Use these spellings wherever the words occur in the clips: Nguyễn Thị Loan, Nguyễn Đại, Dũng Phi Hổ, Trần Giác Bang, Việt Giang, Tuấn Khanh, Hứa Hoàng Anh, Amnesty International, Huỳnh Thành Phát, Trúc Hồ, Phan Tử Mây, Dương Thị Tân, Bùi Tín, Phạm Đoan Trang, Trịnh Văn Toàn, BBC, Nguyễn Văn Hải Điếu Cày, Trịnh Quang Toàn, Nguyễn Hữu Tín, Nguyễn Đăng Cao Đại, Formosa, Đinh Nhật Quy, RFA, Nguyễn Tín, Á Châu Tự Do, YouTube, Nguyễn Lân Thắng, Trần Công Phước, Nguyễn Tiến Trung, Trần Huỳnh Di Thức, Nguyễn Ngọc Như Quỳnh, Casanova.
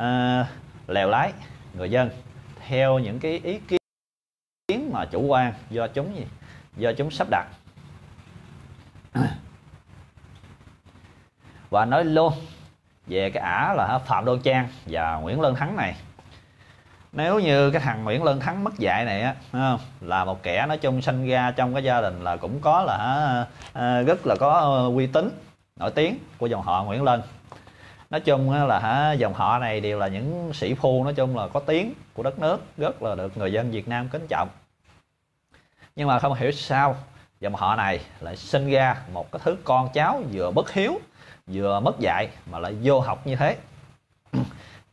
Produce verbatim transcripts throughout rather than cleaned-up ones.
uh, lèo lái người dân theo những cái ý kiến mà chủ quan do chúng gì do chúng sắp đặt. Và nói luôn về cái ả là Phạm Đoan Trang và Nguyễn Lân Thắng này, nếu như cái thằng Nguyễn Lân Thắng mất dạy này á, là một kẻ nói chung sinh ra trong cái gia đình là cũng có là rất là có uy tín nổi tiếng của dòng họ Nguyễn Lân, nói chung là dòng họ này đều là những sĩ phu, nói chung là có tiếng của đất nước, rất là được người dân Việt Nam kính trọng. Nhưng mà không hiểu sao dòng họ này lại sinh ra một cái thứ con cháu vừa bất hiếu vừa mất dạy mà lại vô học như thế.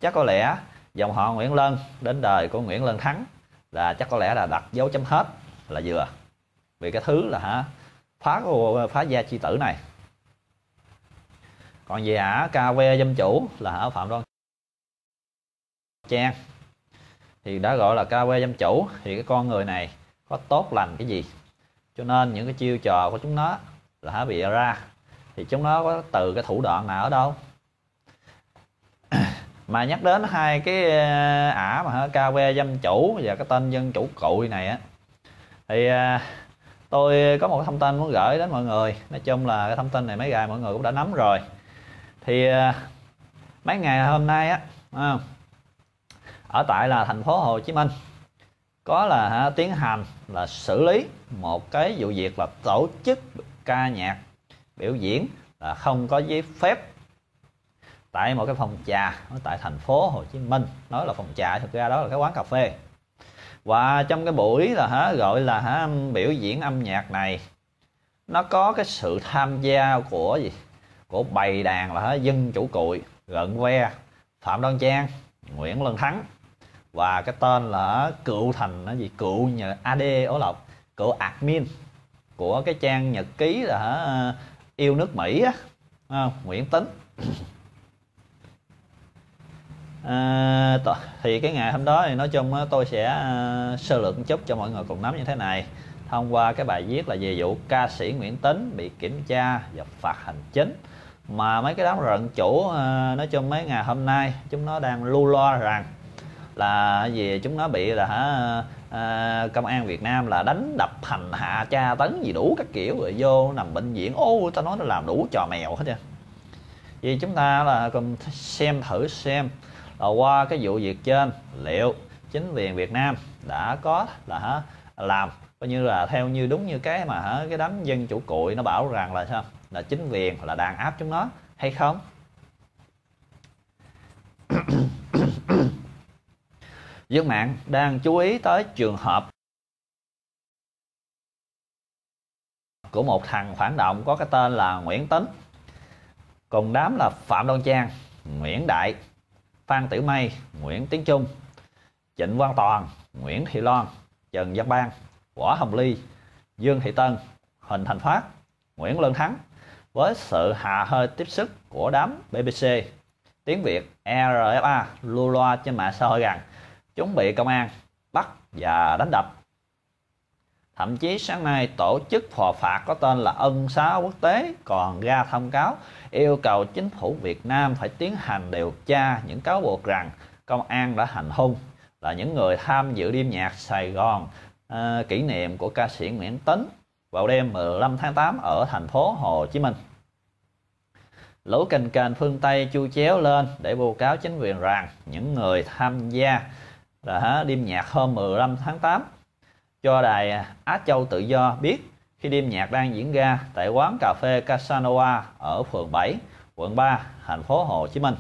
Chắc có lẽ dòng họ Nguyễn Lân đến đời của Nguyễn Lân Thắng là chắc có lẽ là đặt dấu chấm hết là vừa, vì cái thứ là hả phá phá gia chi tử này. Còn về ả ca que dâm chủ là hả Phạm Đoan Trang thì đã gọi là ca que dâm chủ, thì cái con người này có tốt lành cái gì, cho nên những cái chiêu trò của chúng nó là hả bị ra thì chúng nó có từ cái thủ đoạn nào ở đâu. Mà nhắc đến hai cái ả mà ca que dâm chủ và cái tên dân chủ cụi này á, thì tôi có một cái thông tin muốn gửi đến mọi người. Nói chung là cái thông tin này mấy ngày mọi người cũng đã nắm rồi. Thì mấy ngày hôm nay á, ở tại là thành phố Hồ Chí Minh có là tiến hành là xử lý một cái vụ việc là tổ chức ca nhạc biểu diễn là không có giấy phép tại một cái phòng trà ở tại thành phố Hồ Chí Minh. Nói là phòng trà thực ra đó là cái quán cà phê. Và trong cái buổi là hả gọi là hả biểu diễn âm nhạc này, nó có cái sự tham gia của gì của bầy đàn là hả dân chủ cụi, gợn que, Phạm Đoan Trang, Nguyễn Lân Thắng và cái tên là cựu thành nó gì cựu nhờ a đê ổ lộc, cựu admin của cái trang nhật ký là hả yêu nước Mỹ á, à, Nguyễn Tín. À, thì cái ngày hôm đó thì nói chung tôi sẽ uh, sơ lược một chút cho mọi người cùng nắm như thế này, thông qua cái bài viết là về vụ ca sĩ Nguyễn Tín bị kiểm tra và phạt hành chính. Mà mấy cái đám rận chủ uh, nói chung mấy ngày hôm nay chúng nó đang lu lo rằng là gì chúng nó bị là uh, công an Việt Nam là đánh đập, hành hạ, tra tấn gì đủ các kiểu, rồi vô nằm bệnh viện. Ô ta nói nó làm đủ trò mèo hết trơn. Vì chúng ta là cùng xem thử xem là qua cái vụ việc trên liệu chính quyền Việt Nam đã có là làm coi như là theo như đúng như cái mà cái đám dân chủ cụi nó bảo rằng là sao, là chính quyền là đàn áp chúng nó hay không. Dân mạng đang chú ý tới trường hợp của một thằng phản động có cái tên là Nguyễn Tín cùng đám là Phạm Đoan Trang, Nguyễn Đại, Phan Tử Mây, Nguyễn Tiến Trung, Trịnh Quang Toàn, Nguyễn Thị Loan, Trần Giác Bang, Võ Hồng Ly, Dương Thị Tân, Huỳnh Thành Phát, Nguyễn Lân Thắng với sự hạ hơi tiếp sức của đám bê bê xê tiếng Việt e rờ ép a lu loa trên mạng xã hội rằng chúng bị công an bắt và đánh đập. Thậm chí sáng nay tổ chức phò phạt có tên là Ân xá quốc tế còn ra thông cáo yêu cầu chính phủ Việt Nam phải tiến hành điều tra những cáo buộc rằng công an đã hành hung là những người tham dự đêm nhạc Sài Gòn à, kỷ niệm của ca sĩ Nguyễn Tín vào đêm mười lăm tháng tám ở thành phố Hồ Chí Minh. Lũ cành cành phương Tây chu chéo lên để bố cáo chính quyền rằng những người tham gia là đêm nhạc hôm mười lăm tháng tám cho đài Á Châu Tự Do biết khi đêm nhạc đang diễn ra tại quán cà phê Casanova ở phường bảy, quận ba, thành phố Hồ Chí Minh.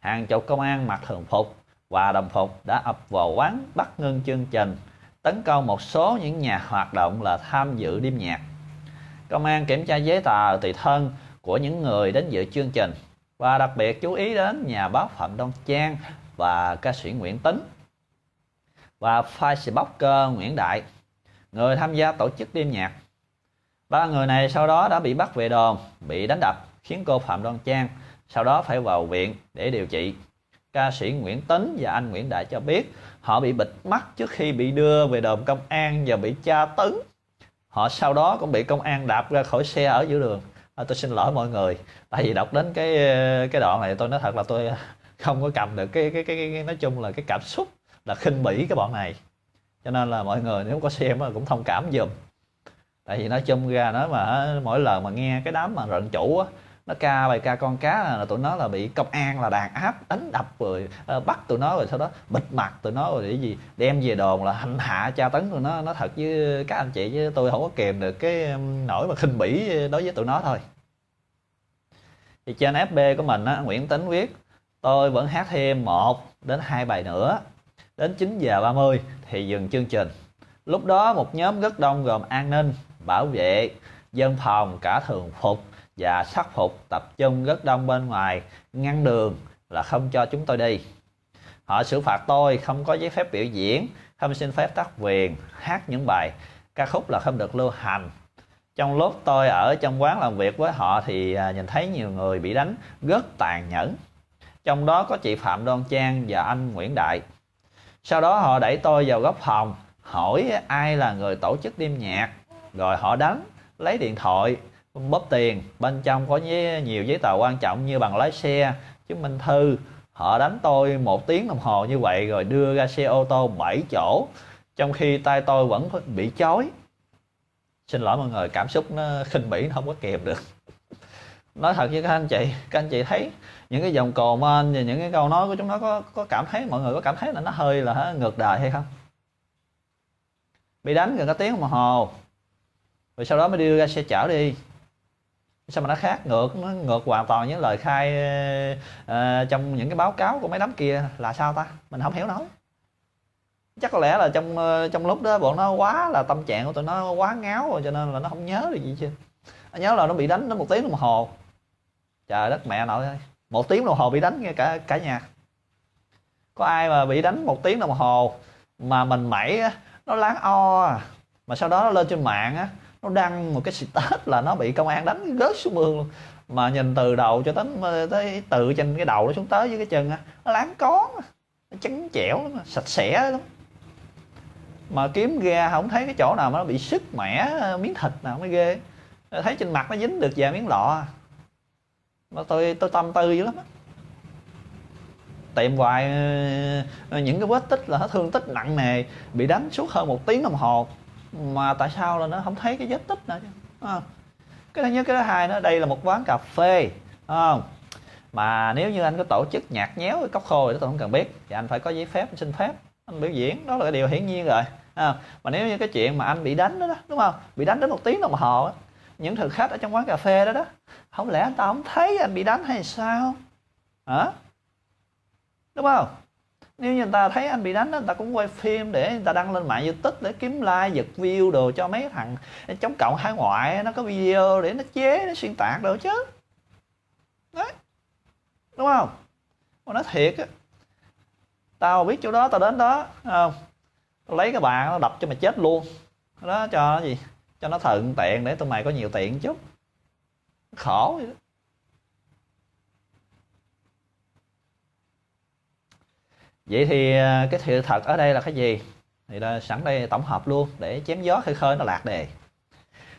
Hàng chục công an mặc thường phục và đồng phục đã ập vào quán bắt ngưng chương trình, tấn công một số những nhà hoạt động là tham dự đêm nhạc. Công an kiểm tra giấy tờ tùy thân của những người đến dự chương trình và đặc biệt chú ý đến nhà báo Phạm Đoan Trang và ca sĩ Nguyễn Tín và Facebook Nguyễn Đại, người tham gia tổ chức đêm nhạc. Ba người này sau đó đã bị bắt về đồn, bị đánh đập, khiến cô Phạm Đoan Trang sau đó phải vào viện để điều trị. Ca sĩ Nguyễn Tín và anh Nguyễn Đại cho biết họ bị bịt mắt trước khi bị đưa về đồn công an và bị tra tấn. Họ sau đó cũng bị công an đạp ra khỏi xe ở giữa đường. À, tôi xin lỗi mọi người, tại vì đọc đến cái cái đoạn này tôi nói thật là tôi không có cầm được cái cái, cái cái nói chung là cái cảm xúc là khinh bỉ cái bọn này. Cho nên là mọi người nếu có xem cũng thông cảm dùm. Tại vì nói chung ra nói mà mỗi lần mà nghe cái đám mà rận chủ á, nó ca bài ca con cá là, là tụi nó là bị công an là đàn áp đánh đập rồi bắt tụi nó, rồi sau đó bịt mặt tụi nó, rồi để gì đem về đồn là hành hạ tra tấn tụi nó. Nó thật với các anh chị chứ tôi không có kèm được cái nỗi mà khinh bỉ đối với tụi nó thôi. Thì trên ép bê của mình á, Nguyễn Tín viết tôi vẫn hát thêm một đến hai bài nữa. Đến chín giờ ba mươi thì dừng chương trình. Lúc đó một nhóm rất đông gồm an ninh, bảo vệ, dân phòng, cả thường phục và sắc phục tập trung rất đông bên ngoài ngăn đường là không cho chúng tôi đi. Họ xử phạt tôi không có giấy phép biểu diễn, không xin phép tác quyền, hát những bài ca khúc là không được lưu hành. Trong lúc tôi ở trong quán làm việc với họ thì nhìn thấy nhiều người bị đánh rất tàn nhẫn. Trong đó có chị Phạm Đoan Trang và anh Nguyễn Đại. Sau đó họ đẩy tôi vào góc phòng, hỏi ai là người tổ chức đêm nhạc, rồi họ đánh, lấy điện thoại, bóp tiền. Bên trong có nhiều giấy tờ quan trọng như bằng lái xe, chứng minh thư. Họ đánh tôi một tiếng đồng hồ như vậy rồi đưa ra xe ô tô bảy chỗ, trong khi tay tôi vẫn bị chói. Xin lỗi mọi người, cảm xúc nó khinh bỉ, nó không có kèm được. Nói thật với các anh chị, các anh chị thấy những cái dòng comment và những cái câu nói của chúng nó có, có cảm thấy, mọi người có cảm thấy là nó hơi là ngược đời hay không? Bị đánh gần cả tiếng đồng hồ, rồi sau đó mới đưa ra xe chở đi. Sao mà nó khác ngược, nó ngược hoàn toàn những lời khai uh, trong những cái báo cáo của mấy đám kia là sao ta? Mình không hiểu nổi. Chắc có lẽ là trong uh, trong lúc đó bọn nó quá là tâm trạng của tụi nó quá ngáo rồi, cho nên là nó không nhớ được gì chứ. Nó nhớ là nó bị đánh nó một tiếng đồng hồ. Trời đất mẹ nội ơi, một tiếng đồng hồ bị đánh nghe cả cả nhà. Có ai mà bị đánh một tiếng đồng hồ mà mình mẩy á, nó láng o mà sau đó nó lên trên mạng á, nó đăng một cái status là nó bị công an đánh rớt xuống mương luôn, mà nhìn từ đầu cho đến tới từ trên cái đầu nó xuống tới với cái chân á, nó láng có, nó trắng trẻo lắm, sạch sẽ lắm. Mà kiếm ra không thấy cái chỗ nào mà nó bị sứt mẻ miếng thịt nào mới ghê. Thấy trên mặt nó dính được vài miếng lọ. Mà tôi tôi tâm tư dữ lắm á. Tìm hoài những cái vết tích là nó thương tích nặng nề, bị đánh suốt hơn một tiếng đồng hồ mà tại sao là nó không thấy cái vết tích nữa chứ. À, cái thứ nhất, cái thứ hai nữa, đây là một quán cà phê không à, mà nếu như anh có tổ chức nhạc nhéo với cốc khô thì tôi không cần biết, thì anh phải có giấy phép, xin phép anh biểu diễn, đó là cái điều hiển nhiên rồi. À, mà nếu như cái chuyện mà anh bị đánh đó, đó đúng không, bị đánh đến một tiếng đồng hồ đó, những thực khách ở trong quán cà phê đó đó, không lẽ anh ta không thấy anh bị đánh hay sao hả? Đúng không? Nếu như người ta thấy anh bị đánh, người ta cũng quay phim để người ta đăng lên mạng YouTube để kiếm like, giật view đồ cho mấy thằng chống cộng hải ngoại nó có video để nó chế, nó xuyên tạc đồ chứ. Đấy. Đúng không? Mà nói thiệt á, tao biết chỗ đó, tao đến đó, không? Tao lấy cái bàn nó đập cho mày chết luôn. Đó, cho nó gì? Cho nó thận tiện để tụi mày có nhiều tiện chút. Khổ vậy đó. Vậy thì cái sự thật ở đây là cái gì? Thì là sẵn đây tổng hợp luôn để chém gió khơi khơi nó lạc đề.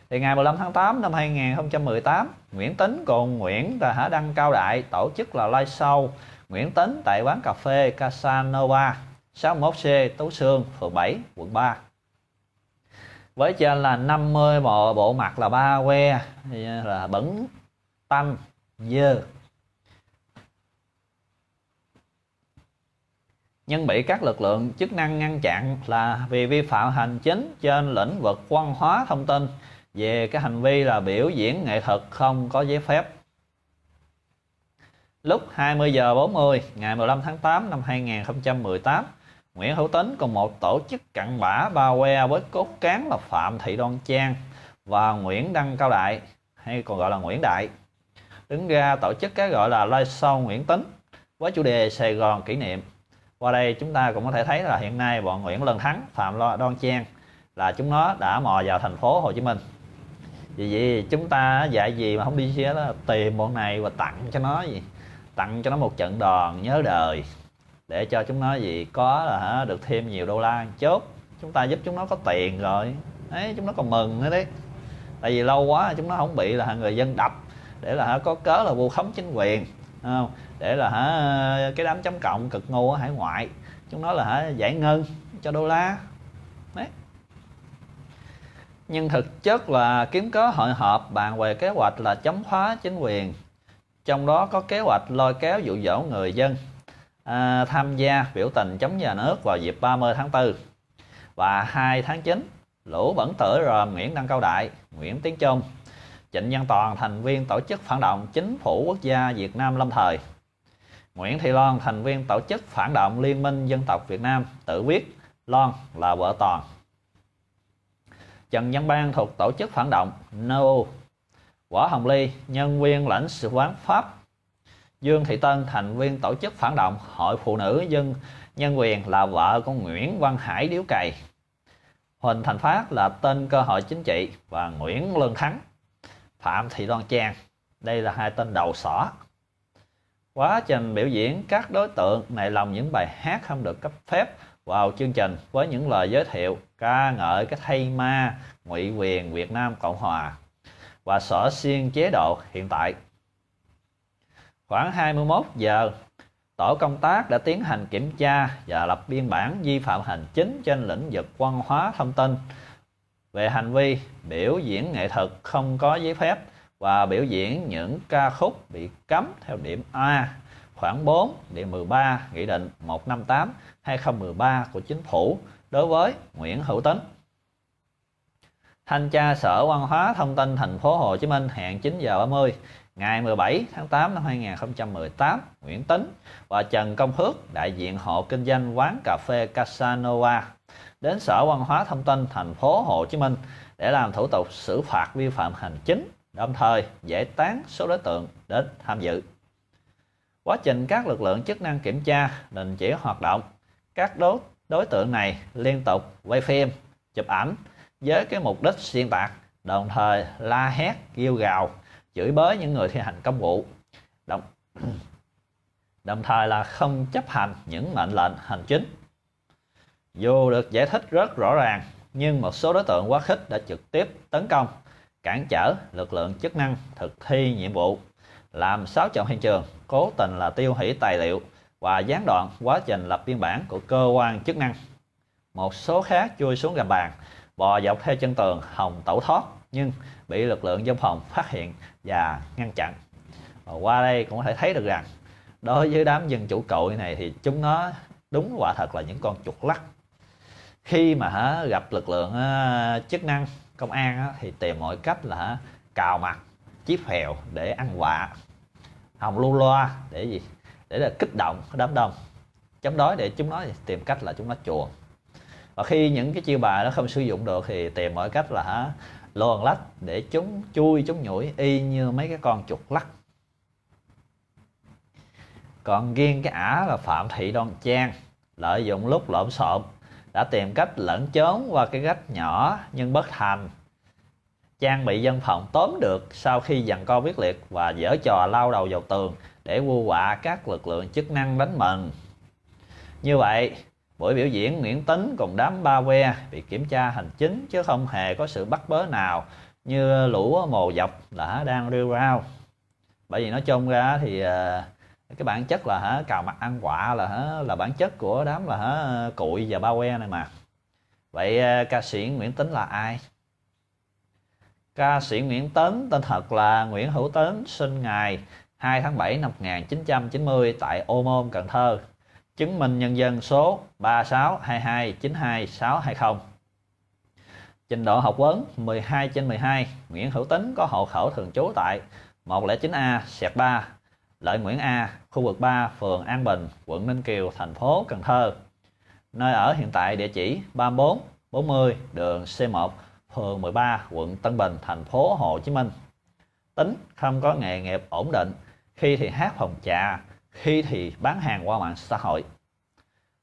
Thì ngày mười lăm tháng tám năm hai nghìn không trăm mười tám, Nguyễn Tín cùng Nguyễn Hả Đăng Cao Đại tổ chức là live show Nguyễn Tín tại quán cà phê Casanova sáu mươi mốt C Tú Sương, phường bảy, quận ba. Với trên là năm mươi bộ, bộ mặt là ba que là bẩn, tanh, dơ. Nhưng bị các lực lượng chức năng ngăn chặn là vì vi phạm hành chính trên lĩnh vực văn hóa thông tin về cái hành vi là biểu diễn nghệ thuật không có giấy phép. Lúc hai mươi giờ bốn mươi ngày mười lăm tháng tám năm hai nghìn không trăm mười tám, Nguyễn Hữu Tín cùng một tổ chức cặn bã ba que với cốt cán là Phạm Thị Đoan Trang và Nguyễn Đăng Cao Đại, hay còn gọi là Nguyễn Đại, đứng ra tổ chức cái gọi là live show Nguyễn Tín với chủ đề Sài Gòn kỷ niệm. Qua đây chúng ta cũng có thể thấy là hiện nay bọn Nguyễn Lân Thắng, Phạm Đoan Trang là chúng nó đã mò vào thành phố Hồ Chí Minh. Vì vậy chúng ta dạy gì mà không đi xe đó, tìm bọn này và tặng cho nó gì, tặng cho nó một trận đòn nhớ đời để cho chúng nó gì có là được thêm nhiều đô la chốt. Chúng ta giúp chúng nó có tiền rồi đấy, chúng nó còn mừng nữa đấy. Tại vì lâu quá chúng nó không bị là người dân đập để là có cớ là vu khống chính quyền. không? Để là hả cái đám chấm cộng cực ngu ở hải ngoại, chúng nó là hả giải ngân cho đô la đấy. Nhưng thực chất là kiếm cớ hội họp bàn về kế hoạch là chống phá chính quyền, trong đó có kế hoạch lôi kéo dụ dỗ người dân à, tham gia biểu tình chống nhà nước vào dịp ba mươi tháng tư và hai tháng chín. Lũ bẩn tử gồm Nguyễn Đăng Cao Đại, Nguyễn Tiến Trung, Trịnh Văn Toàn, thành viên tổ chức phản động Chính phủ Quốc gia Việt Nam lâm thời, Nguyễn Thị Loan, thành viên tổ chức phản động Liên minh Dân tộc Việt Nam tự viết Loan là vợ Toàn, Trần Giác Bang thuộc tổ chức phản động en o u, Võ Hồng Ly, nhân viên lãnh sự quán Pháp, Dương Thị Tân, thành viên tổ chức phản động Hội Phụ Nữ Dân Nhân Quyền là vợ của Nguyễn Văn Hải Điếu Cày, Huỳnh Thành Phát là tên Cơ hội Chính trị và Nguyễn Lân Thắng, Phạm Thị Đoan Trang. Đây là hai tên đầu sỏ. Quá trình biểu diễn, các đối tượng này lồng những bài hát không được cấp phép vào chương trình với những lời giới thiệu ca ngợi cái thây ma ngụy quyền Việt Nam Cộng Hòa và xỏ xiên chế độ hiện tại. Khoảng hai mươi mốt giờ, tổ công tác đã tiến hành kiểm tra và lập biên bản vi phạm hành chính trên lĩnh vực văn hóa thông tin về hành vi biểu diễn nghệ thuật không có giấy phép và biểu diễn những ca khúc bị cấm theo điểm A khoảng bốn điều mười ba Nghị định một trăm năm mươi tám hai nghìn không trăm mười ba của Chính phủ đối với Nguyễn Hữu Tín. Thanh tra Sở Văn hóa Thông tin Thành phố Hồ Chí Minh hẹn chín giờ ba mươi ngày mười bảy tháng tám năm hai nghìn không trăm mười tám, Nguyễn Tín và Trần Công Phước, đại diện hộ kinh doanh quán cà phê Casanova, đến Sở Văn hóa Thông tin Thành phố Hồ Chí Minh để làm thủ tục xử phạt vi phạm hành chính, đồng thời giải tán số đối tượng đến tham dự. Quá trình các lực lượng chức năng kiểm tra, đình chỉ hoạt động, các đối, đối tượng này liên tục quay phim, chụp ảnh với cái mục đích xuyên tạc, đồng thời la hét, kêu gào, chửi bới những người thi hành công vụ, đồng, đồng thời là không chấp hành những mệnh lệnh hành chính. Dù được giải thích rất rõ ràng, nhưng một số đối tượng quá khích đã trực tiếp tấn công, cản trở lực lượng chức năng thực thi nhiệm vụ, làm xáo trộn hiện trường, cố tình là tiêu hủy tài liệu và gián đoạn quá trình lập biên bản của cơ quan chức năng. Một số khác chui xuống gầm bàn, bò dọc theo chân tường hòng tẩu thoát, nhưng bị lực lượng dân phòng phát hiện và ngăn chặn. Và qua đây cũng có thể thấy được rằng đối với đám dân chủ cội này thì chúng nó đúng quả thật là những con chuột lắc. Khi mà gặp lực lượng chức năng công an thì tìm mọi cách là cào mặt, chí phèo để ăn quạ, hòng lu loa để gì? Để là kích động đám đông, chống đối để chúng nó tìm cách là chúng nó chuồn. Và khi những cái chiêu bài nó không sử dụng được thì tìm mọi cách là hả luồn lách để chúng chui chúng nhủi y như mấy cái con chuột lắc. Còn riêng cái ả là Phạm Thị Đoan Trang, lợi dụng lúc lộn xộn đã tìm cách lẩn trốn qua cái gách nhỏ nhưng bất thành. Trang bị dân phòng tóm được sau khi giằng co quyết liệt và giở trò lao đầu vào tường để vu họa các lực lượng chức năng đánh mình. Như vậy, buổi biểu diễn Nguyễn Tín cùng đám ba que bị kiểm tra hành chính chứ không hề có sự bắt bớ nào như lũ mồ dọc đã đang rêu rao. Bởi vì nói chung ra thì cái bản chất là hả cào mặt ăn quạ là là bản chất của đám là hả cụi và ba que này mà. Vậy ca sĩ Nguyễn Tín là ai? Ca sĩ Nguyễn Tín tên thật là Nguyễn Hữu Tín, sinh ngày hai tháng bảy năm một nghìn chín trăm chín mươi tại Ô Môn, Cần Thơ. Chứng minh nhân dân số ba sáu hai hai chín hai sáu hai không. Trình độ học vấn mười hai trên mười hai. Nguyễn Hữu Tín có hộ khẩu thường trú tại một không chín A xẹt ba Lợi Nguyễn A, khu vực ba, phường An Bình, quận Ninh Kiều, thành phố Cần Thơ. Nơi ở hiện tại địa chỉ ba mươi bốn bốn mươi đường C một, phường mười ba, quận Tân Bình, thành phố Hồ Chí Minh. Tín không có nghề nghiệp ổn định, khi thì hát phòng trà, khi thì bán hàng qua mạng xã hội.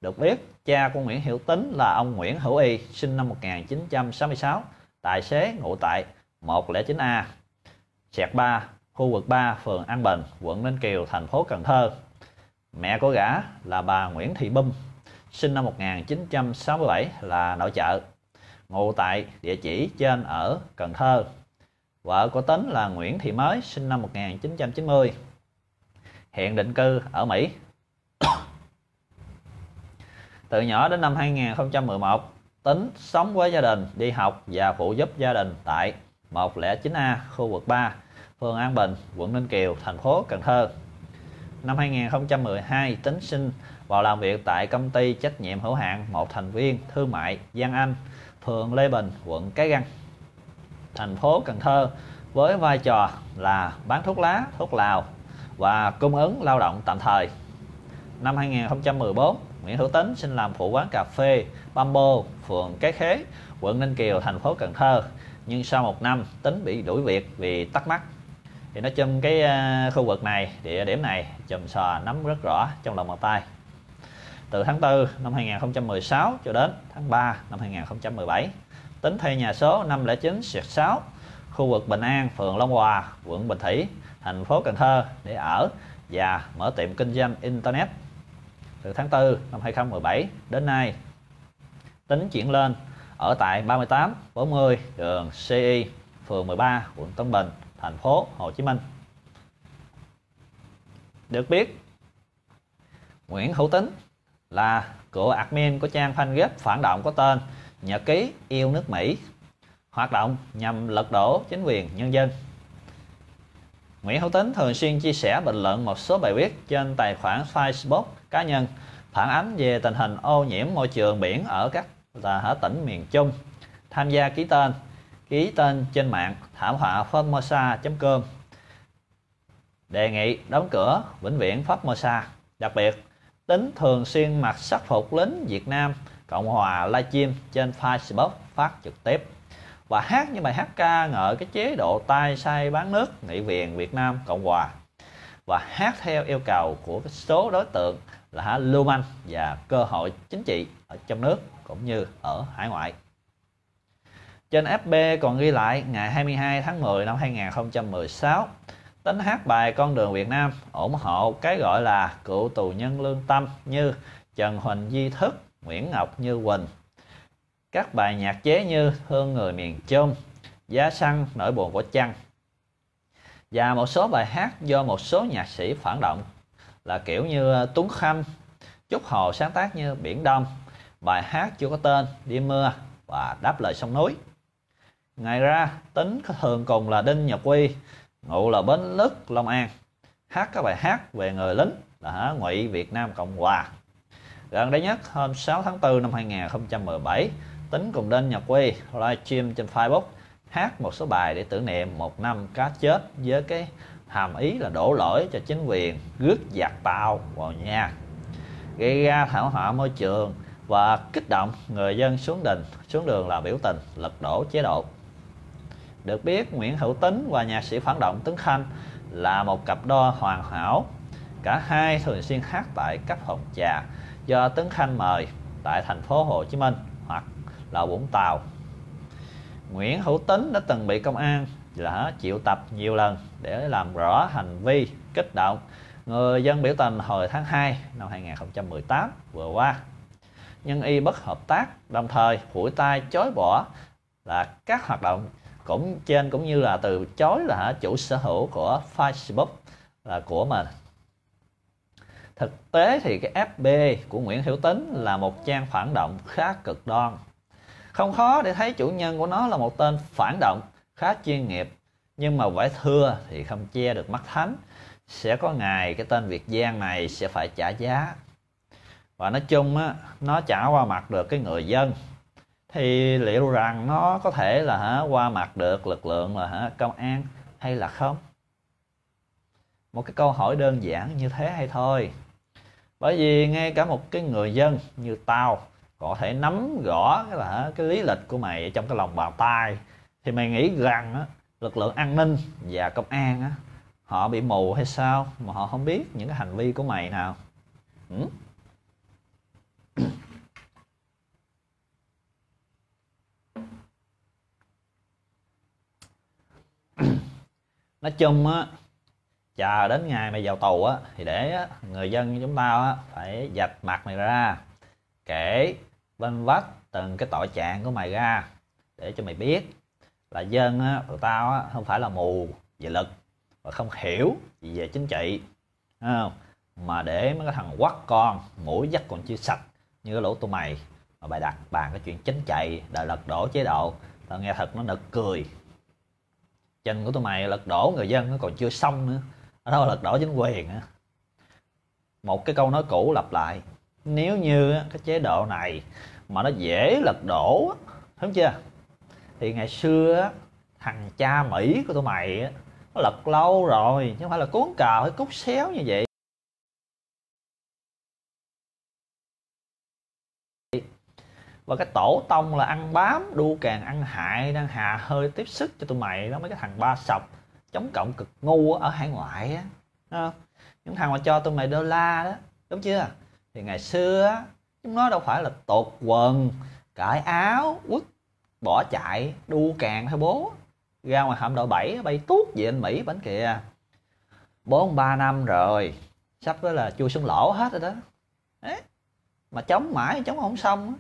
Được biết, cha của Nguyễn Hữu Tín là ông Nguyễn Hữu Y, sinh năm một nghìn chín trăm sáu mươi sáu, tài xế, ngụ tại một không chín A xẹt ba, khu vực ba, phường An Bình, quận Ninh Kiều, thành phố Cần Thơ. Mẹ của gã là bà Nguyễn Thị Bum, sinh năm một nghìn chín trăm sáu mươi bảy, là nội trợ, ngụ tại địa chỉ trên ở Cần Thơ. Vợ của Tín là Nguyễn Thị Mới, sinh năm một nghìn chín trăm chín mươi. hiện định cư ở Mỹ. Từ nhỏ đến năm hai nghìn không trăm mười một, Tín sống với gia đình, đi học và phụ giúp gia đình tại một không chín A, khu vực ba, phường An Bình, quận Ninh Kiều, thành phố Cần Thơ. Năm hai nghìn không trăm mười hai, Tín xin vào làm việc tại công ty trách nhiệm hữu hạn một thành viên thương mại Giang Anh, phường Lê Bình, quận Cái Răng, thành phố Cần Thơ, với vai trò là bán thuốc lá, thuốc lào và cung ứng lao động tạm thời. Năm hai nghìn không trăm mười bốn, Nguyễn Hữu Tín xin làm phụ quán cà phê Bambo, phường Cái Khế, quận Ninh Kiều, thành phố Cần Thơ. Nhưng sau một năm, Tín bị đuổi việc vì tắc mắc. Thì nói chung cái khu vực này, địa điểm này, chùm sò nắm rất rõ trong lòng bàn tay. Từ tháng tư năm hai nghìn không trăm mười sáu cho đến tháng ba năm hai nghìn không trăm mười bảy, Tín thuê nhà số năm không chín xẹt sáu, khu vực Bình An, phường Long Hòa, quận Bình Thủy, thành phố Cần Thơ để ở và mở tiệm kinh doanh Internet. Từ tháng tư năm hai nghìn không trăm mười bảy đến nay, Tín chuyển lên ở tại ba mươi tám bốn mươi đường xê i, phường mười ba, quận Tân Bình, thành phố Hồ Chí Minh. Được biết, Nguyễn Hữu Tín là cựu admin của trang fanpage phản động có tên Nhật ký yêu nước Mỹ, hoạt động nhằm lật đổ chính quyền nhân dân. Nguyễn Hữu Tín thường xuyên chia sẻ bình luận một số bài viết trên tài khoản Facebook cá nhân phản ánh về tình hình ô nhiễm môi trường biển ở các là tỉnh miền Trung, tham gia ký tên ký tên trên mạng thảm họa Formosa chấm com, đề nghị đóng cửa vĩnh viễn Formosa. Đặc biệt, Tín thường xuyên mặc sắc phục lính Việt Nam Cộng Hòa, livestream trên Facebook phát trực tiếp và hát những bài hát ca ngợi cái chế độ tay sai bán nước nghị viện Việt Nam Cộng Hòa, và hát theo yêu cầu của cái số đối tượng là lưu manh và cơ hội chính trị ở trong nước cũng như ở hải ngoại. Trên ép bê còn ghi lại ngày hai mươi hai tháng mười năm hai nghìn không trăm mười sáu, Tín hát bài Con đường Việt Nam ủng hộ cái gọi là cựu tù nhân lương tâm như Trần Huỳnh Di Thức, Nguyễn Ngọc Như Quỳnh. Các bài nhạc chế như Thương người miền Trung, Giá xăng, Nỗi buồn của Trăng và một số bài hát do một số nhạc sĩ phản động là kiểu như Tuấn Khanh, Trúc Hồ sáng tác như Biển Đông, bài hát chưa có tên, Đêm mưa và Đáp lời sông núi. Ngoài ra, Tín thường cùng là Đinh Nhật Quy, ngụ là Bến Lức, Long An, hát các bài hát về người lính là ngụy Việt Nam Cộng Hòa. Gần đây nhất, hôm sáu tháng tư năm hai nghìn không trăm mười bảy, Tín cùng Đinh Nhật Quy livestream trên Facebook hát một số bài để tưởng niệm một năm cá chết với cái hàm ý là đổ lỗi cho chính quyền rước giặc Tàu vào nhà, gây ra thảm họa môi trường và kích động người dân xuống đình xuống đường là biểu tình lật đổ chế độ. Được biết, Nguyễn Hữu Tín và nhạc sĩ phản động Tuấn Khanh là một cặp đôi hoàn hảo. Cả hai thường xuyên hát tại các phòng trà do Tuấn Khanh mời tại thành phố Hồ Chí Minh hoặc là Vũng Tàu. Nguyễn Hữu Tín đã từng bị công an là triệu tập nhiều lần để làm rõ hành vi kích động người dân biểu tình hồi tháng hai năm hai nghìn không trăm mười tám vừa qua, nhưng y bất hợp tác, đồng thời phủi tay chối bỏ là các hoạt động cũng trên cũng như là từ chối là chủ sở hữu của Facebook là của mình. Thực tế thì cái ép bê của Nguyễn Hữu Tín là một trang phản động khá cực đoan. Không khó để thấy chủ nhân của nó là một tên phản động khá chuyên nghiệp, nhưng mà vải thưa thì không che được mắt thánh. Sẽ có ngày cái tên Việt Giang này sẽ phải trả giá. Và nói chung á, nó chả qua mặt được cái người dân thì liệu rằng nó có thể là hả, qua mặt được lực lượng là hả, công an hay là không? Một cái câu hỏi đơn giản như thế hay thôi. Bởi vì ngay cả một cái người dân như tao có thể nắm rõ cái, là, cái lý lịch của mày trong cái lòng bàn tay, thì mày nghĩ rằng á, lực lượng an ninh và công an á, họ bị mù hay sao mà họ không biết những cái hành vi của mày nào? Ừ? Nói chung á, chờ đến ngày mày vào tù á, thì để người dân như chúng tao á, phải vạch mặt mày ra, kể bên vách từng cái tội trạng của mày ra để cho mày biết là dân á, tụi tao á, không phải là mù về lực và không hiểu gì về chính trị, không? Mà để mấy cái thằng quắt con mũi dắt còn chưa sạch như cái lỗ tụi mày mà bài đặt bàn cái chuyện chính chạy đã lật đổ chế độ, tao nghe thật nó nực cười. Trình của tụi mày lật đổ người dân nó còn chưa xong nữa, ở đâu lật đổ chính quyền nữa. Một cái câu nói cũ lặp lại, nếu như cái chế độ này mà nó dễ lật đổ, thấy chưa, thì ngày xưa thằng cha Mỹ của tụi mày nó lật lâu rồi, chứ không phải là cuốn cờ hay cút xéo như vậy. Và cái tổ tông là ăn bám, đu càng ăn hại, đang hà hơi tiếp sức cho tụi mày đó, mấy cái thằng ba sọc chống cộng cực ngu ở hải ngoại á, những thằng mà cho tụi mày đô la đó, đúng chưa? Thì ngày xưa chúng nó đâu phải là tột quần, cởi áo, quất, bỏ chạy, đu càng theo bố, ra ngoài hạm đội bảy bay tuốt về anh Mỹ bánh kìa. Bốn ba năm rồi, sắp đó là chui xuống lỗ hết rồi đó. Đấy. Mà chống mãi, chống không xong,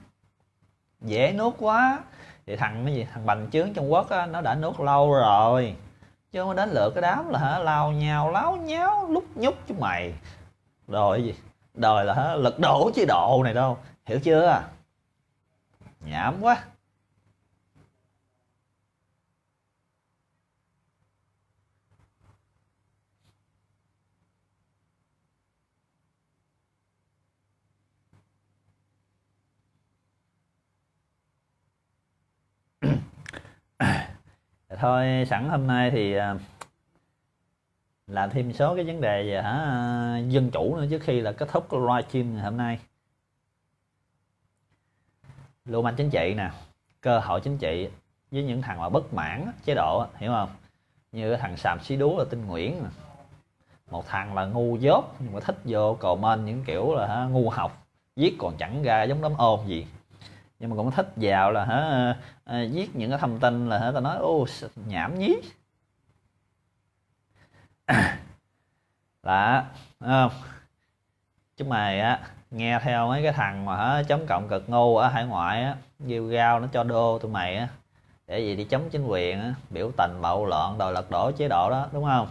dễ nuốt quá. Thì thằng cái gì, thằng bành trướng Trung Quốc á, nó đã nuốt lâu rồi, chứ không đến lượt cái đám là hả lao nhau, láo nháo, lúc nhúc chúng mày. Rồi gì? Đời là hả lật đổ chế độ này đâu, hiểu chưa? Nhảm quá. Thôi sẵn hôm nay thì làm thêm số cái vấn đề về hả dân chủ nữa trước khi là kết thúc live stream ngày hôm nay. Lưu manh chính trị nè, cơ hội chính trị với những thằng mà bất mãn chế độ, hiểu không? Như cái thằng xàm xí đú là Tinh Nguyễn nè. Một thằng là ngu dốt nhưng mà thích vô comment những kiểu là hả, ngu học, giết còn chẳng ra giống đám ôn gì. Nhưng mà cũng thích vào là hả à, viết những cái thông tin là hả tao nói ô nhảm nhí là không? Chứ mày á nghe theo mấy cái thằng mà hả chống cộng cực ngu ở hải ngoại á, rêu rao nó cho đô tụi mày á, để gì đi chống chính quyền á, biểu tình bạo loạn đòi lật đổ chế độ đó, đúng không?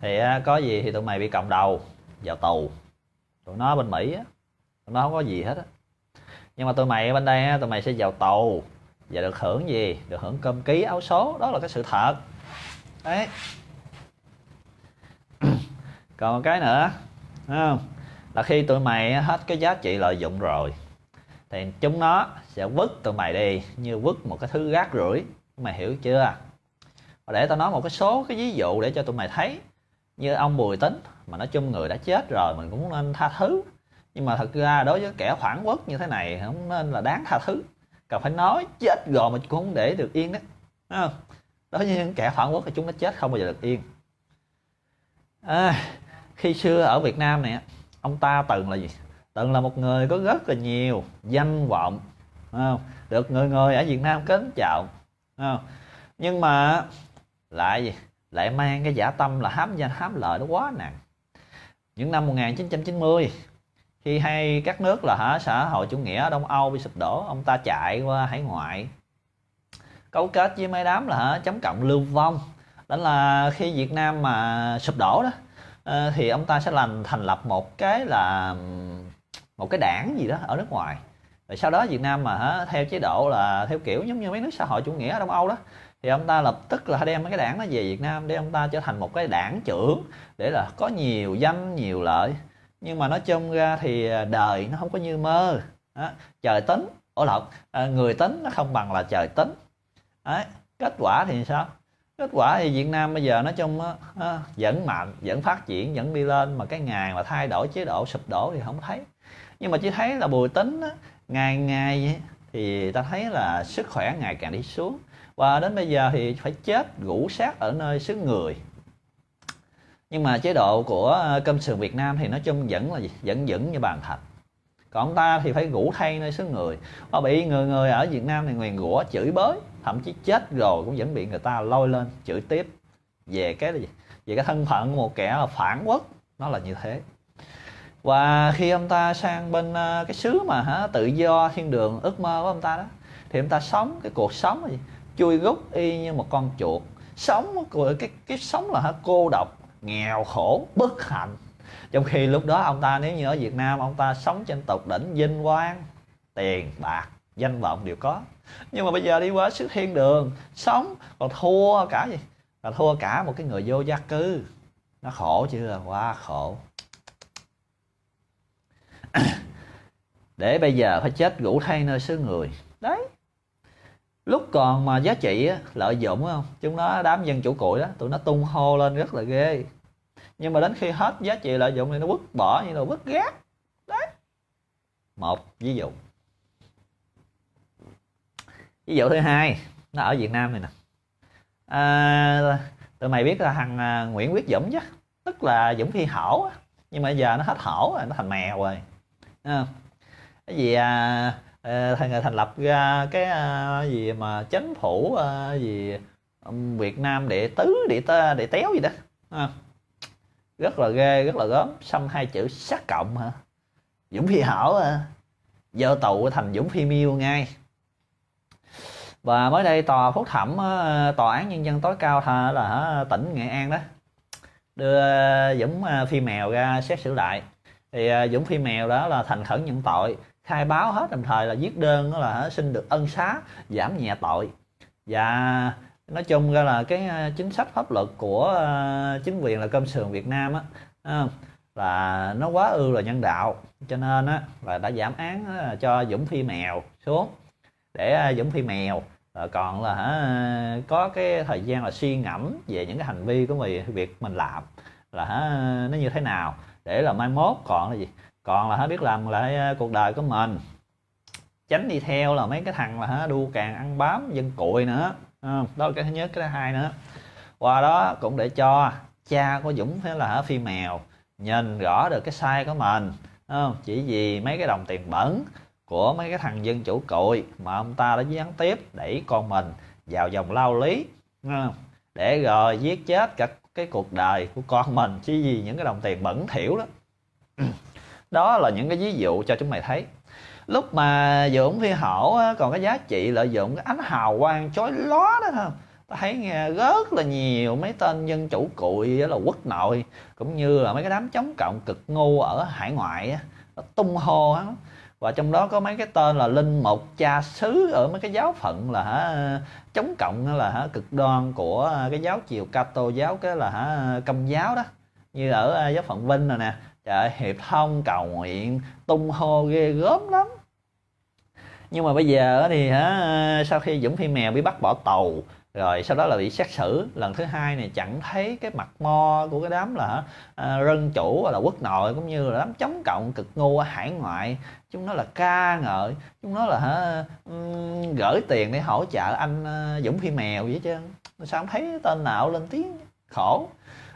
Thì á, có gì thì tụi mày bị còng đầu vào tù, tụi nó bên Mỹ á, tụi nó không có gì hết á. Nhưng mà tụi mày ở bên đây á, tụi mày sẽ vào tù và được hưởng gì? Được hưởng cơm ký áo số, đó là cái sự thật đấy. Còn một cái nữa không? Là khi tụi mày hết cái giá trị lợi dụng rồi thì chúng nó sẽ vứt tụi mày đi như vứt một cái thứ rác rưởi, mày hiểu chưa? Và để tao nói một cái số cái ví dụ để cho tụi mày thấy. Như ông Bùi Tín mà nói chung người đã chết rồi mình cũng nên tha thứ, nhưng mà thật ra đối với kẻ phản quốc như thế này không nên là đáng tha thứ, cần phải nói chết rồi mình cũng không để được yên đó. Đối với những kẻ phản quốc thì chúng nó chết không bao giờ được yên. À, khi xưa ở Việt Nam này ông ta từng là gì? Từng là một người có rất là nhiều danh vọng, được người người ở Việt Nam kính trọng, nhưng mà lại gì? Lại mang cái giả tâm là hám danh hám lợi nó quá nặng. Những năm một nghìn chín trăm chín mươi, khi hay các nước là hả xã hội chủ nghĩa ở Đông Âu bị sụp đổ, ông ta chạy qua hải ngoại cấu kết với mấy đám là hả chống cộng lưu vong. Đó là khi Việt Nam mà sụp đổ đó thì ông ta sẽ làm thành lập một cái là một cái đảng gì đó ở nước ngoài. Rồi sau đó Việt Nam mà hả theo chế độ là theo kiểu giống như mấy nước xã hội chủ nghĩa ở Đông Âu đó, thì ông ta lập tức là đem mấy cái đảng nó về Việt Nam để ông ta trở thành một cái đảng trưởng, để là có nhiều danh nhiều lợi. Nhưng mà nói chung ra thì đời nó không có như mơ đó. Trời tính, ổ lộn, à, người tính nó không bằng là trời tính đấy. Kết quả thì sao? Kết quả thì Việt Nam bây giờ nói chung á, vẫn mạnh, vẫn phát triển, vẫn đi lên. Mà cái ngày mà thay đổi chế độ sụp đổ thì không thấy. Nhưng mà chỉ thấy là Bùi Tín á, ngày ngày thì ta thấy là sức khỏe ngày càng đi xuống, và đến bây giờ thì phải chết rũ xác ở nơi xứ người. Nhưng mà chế độ của cơm sườn Việt Nam thì nói chung vẫn là gì? Vẫn vững như bàn thạch. Còn ông ta thì phải rủ thay nơi xứ người, và bị người người ở Việt Nam này nguyền rủa, chửi bới, thậm chí chết rồi cũng vẫn bị người ta lôi lên chửi tiếp. Về cái là gì? Về cái thân phận của một kẻ là phản quốc, nó là như thế. Và khi ông ta sang bên cái xứ mà hả, tự do thiên đường ước mơ của ông ta đó, thì ông ta sống cái cuộc sống là gì? Chui rút y như một con chuột, sống cái, cái, cái sống là hả cô độc, nghèo khổ, bất hạnh, Trong khi lúc đó ông ta nếu như ở Việt Nam, ông ta sống trên tục đỉnh vinh quang, tiền bạc, danh vọng đều có. Nhưng mà bây giờ đi qua xứ thiên đường sống còn thua cả gì, còn thua cả một cái người vô gia cư. Nó khổ chưa? Quá khổ. Để bây giờ phải chết rủ thay nơi xứ người. Đấy, lúc còn mà giá trị á, lợi dụng không, chúng nó đám dân chủ cụi đó, tụi nó tung hô lên rất là ghê. Nhưng mà đến khi hết giá trị lợi dụng thì nó vứt bỏ như là vứt gác. Đấy, một ví dụ. Ví dụ thứ hai, nó ở Việt Nam này nè. À, tụi mày biết là thằng Nguyễn Quyết Dũng chứ, tức là Dũng Phi Hổ. Nhưng mà giờ nó hết hổ rồi, nó thành mèo rồi. À, cái gì à, thành thành lập ra cái à, gì mà chính phủ à, gì Việt Nam đệ tứ đệ tơ đệ téo gì đó. À, rất là ghê, rất là gớm. Xăm hai chữ sát cộng hả? Dũng Phi Hổ à, vô tù thành Dũng Phi Miêu ngay. Và mới đây tòa phúc thẩm, tòa án nhân dân tối cao là tỉnh Nghệ An đó, đưa Dũng Phi Mèo ra xét xử lại. Thì Dũng Phi Mèo đó là thành khẩn nhận tội, khai báo hết, đồng thời là viết đơn đó là xin được ân xá, giảm nhẹ tội. Và nói chung ra là cái chính sách pháp luật của chính quyền là cơm sườn Việt Nam á, là nó quá ư là nhân đạo, cho nên á là đã giảm án cho Dũng Phi Mèo xuống, để Dũng Phi Mèo còn là hả, có cái thời gian là suy ngẫm về những cái hành vi của mình, việc mình làm là hả, nó như thế nào, để là mai mốt còn là gì, còn là hả, biết làm lại cuộc đời của mình, tránh đi theo là mấy cái thằng là hả, đu càng ăn bám dân cụi nữa. À, đó là cái thứ nhất. Cái thứ hai nữa, qua đó cũng để cho cha của Dũng thế là hả, Phi Mèo nhìn rõ được cái sai của mình. À, chỉ vì mấy cái đồng tiền bẩn của mấy cái thằng dân chủ cụi mà ông ta đã gián tiếp đẩy con mình vào vòng lao lý, để rồi giết chết cả cái cuộc đời của con mình chỉ vì những cái đồng tiền bẩn thỉu đó. Đó là những cái ví dụ cho chúng mày thấy, lúc mà Dũng Phi Hổ còn cái giá trị lợi dụng, cái ánh hào quang chói lóa đó không, ta thấy nghe rất là nhiều mấy tên dân chủ cụi là quốc nội cũng như là mấy cái đám chống cộng cực ngu ở hải ngoại tung hô hắn. Và trong đó có mấy cái tên là linh mục, cha xứ ở mấy cái giáo phận là hả, chống cộng là hả, cực đoan của cái giáo triều Kitô giáo, cái là hả, Công giáo đó, như ở giáo phận Vinh rồi nè. Trời, hiệp thông cầu nguyện tung hô ghê gớm lắm. Nhưng mà bây giờ thì hả, sau khi Dũng Phi Mèo bị bắt bỏ tù rồi, sau đó là bị xét xử lần thứ hai này, chẳng thấy cái mặt mo của cái đám là à, dân chủ là quốc nội cũng như là đám chống cộng cực ngu ở hải ngoại. Chúng nó là ca ngợi, chúng nó là hả, um, gửi tiền để hỗ trợ anh uh, Dũng Phi Mèo vậy chứ. Sao không thấy tên nào lên tiếng, khổ.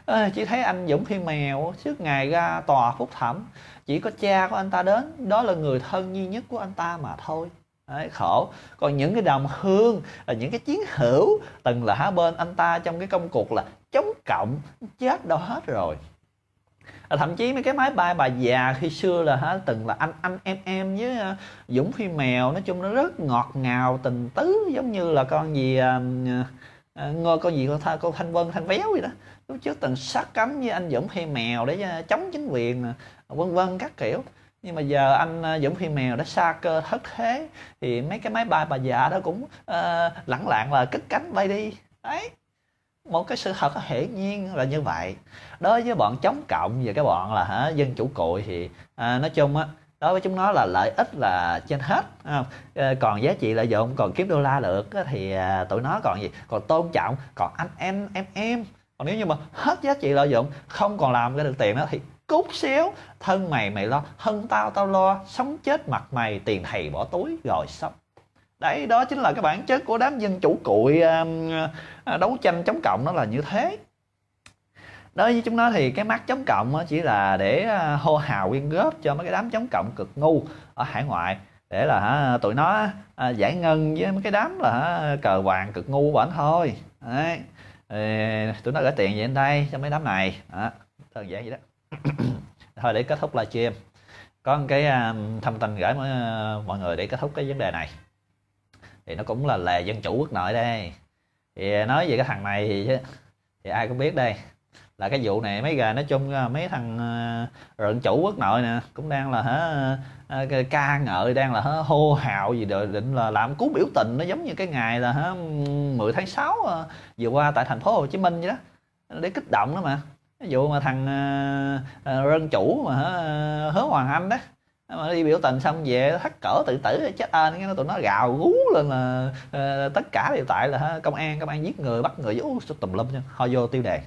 À, chỉ thấy anh Dũng Phi Mèo suốt ngày ra tòa phúc thẩm, chỉ có cha của anh ta đến, đó là người thân duy nhất của anh ta mà thôi. Đấy, khổ. Còn những cái đồng hương là những cái chiến hữu từng là hả, bên anh ta trong cái công cuộc là chống cộng, chết đâu hết rồi. À, thậm chí mấy cái máy bay bà già khi xưa là hả, từng là anh anh em em với uh, Dũng Phi Mèo, nói chung nó rất ngọt ngào tình tứ, giống như là con gì uh, uh, ngôi con gì con, con Thanh Vân Thanh Véo gì đó, lúc trước từng sát cánh với anh Dũng Phi Mèo để uh, chống chính quyền uh, vân vân các kiểu. Nhưng mà giờ anh Dũng Phi Mèo đã xa cơ thất thế, thì mấy cái máy bay bà già đó cũng uh, lẳng lặng là cất cánh bay đi. Đấy, một cái sự thật hiển nhiên là như vậy. Đối với bọn chống cộng và cái bọn là hả, dân chủ cụi thì uh, nói chung á, đối với chúng nó là lợi ích là trên hết. uh, Còn giá trị lợi dụng, còn kiếm đô la được thì uh, tụi nó còn gì, còn tôn trọng, còn anh em em em. Còn nếu như mà hết giá trị lợi dụng, không còn làm ra được tiền đó thì cút xéo, thân mày mày lo, thân tao tao lo, sống chết mặt mày, tiền thầy bỏ túi rồi xong. Đấy, đó chính là cái bản chất của đám dân chủ cụi đấu tranh chống cộng, nó là như thế. Đối với chúng nó thì cái mắt chống cộng chỉ là để hô hào quyên góp cho mấy cái đám chống cộng cực ngu ở hải ngoại, để là tụi nó giải ngân với mấy cái đám là cờ vàng cực ngu bển thôi. Đấy, tụi nó gửi tiền về đến đây cho mấy đám này. Đó, đơn giản vậy đó. Thôi để kết thúc livestream, có một cái thông tin gửi mọi người để kết thúc cái vấn đề này. Thì nó cũng là lề dân chủ quốc nội đây. Thì nói về cái thằng này thì, thì ai cũng biết đây, là cái vụ này mấy gà nói chung mấy thằng rợn chủ quốc nội nè cũng đang là hả ca ngợi, đang là hả, hô hào gì đợi định là làm cú biểu tình, nó giống như cái ngày là hả mười tháng sáu vừa qua tại thành phố Hồ Chí Minh vậy đó, để kích động đó mà. Ví dụ mà thằng rơn chủ mà Hứa Hoàng Anh đó mà đi biểu tình xong về thắt cỡ tự tử chết ên, cái nó tụi nó gào rú lên là tất cả đều tại là công an công an giết người, bắt người vũ tùm lum nha. Thôi vô tiêu đề.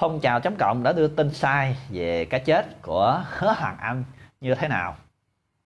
Phong trào chấm cộng đã đưa tin sai về cái chết của Hứa Hoàng Anh như thế nào?